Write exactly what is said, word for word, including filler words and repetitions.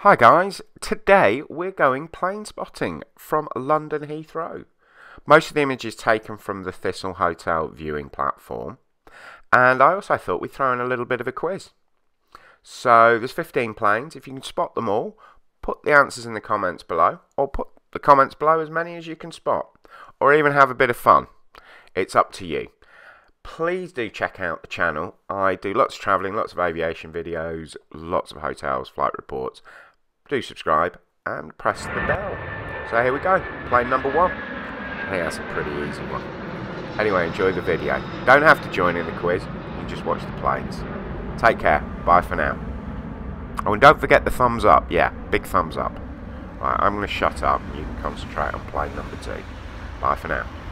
Hi guys, today we're going plane spotting from London Heathrow. Most of the image is taken from the Thistle Hotel viewing platform, and I also thought we'd throw in a little bit of a quiz. So there's fifteen planes. If you can spot them all, put the answers in the comments below, or put the comments below as many as you can spot, or even have a bit of fun. It's up to you. Please do check out the channel. I do lots of travelling, lots of aviation videos, lots of hotels, flight reports. Do subscribe and press the bell. So here we go, plane number one. I think that's a pretty easy one. Anyway, enjoy the video. Don't have to join in the quiz, you can just watch the planes. Take care, bye for now. Oh, and don't forget the thumbs up, yeah, big thumbs up. Right, I'm going to shut up and you can concentrate on plane number two. Bye for now.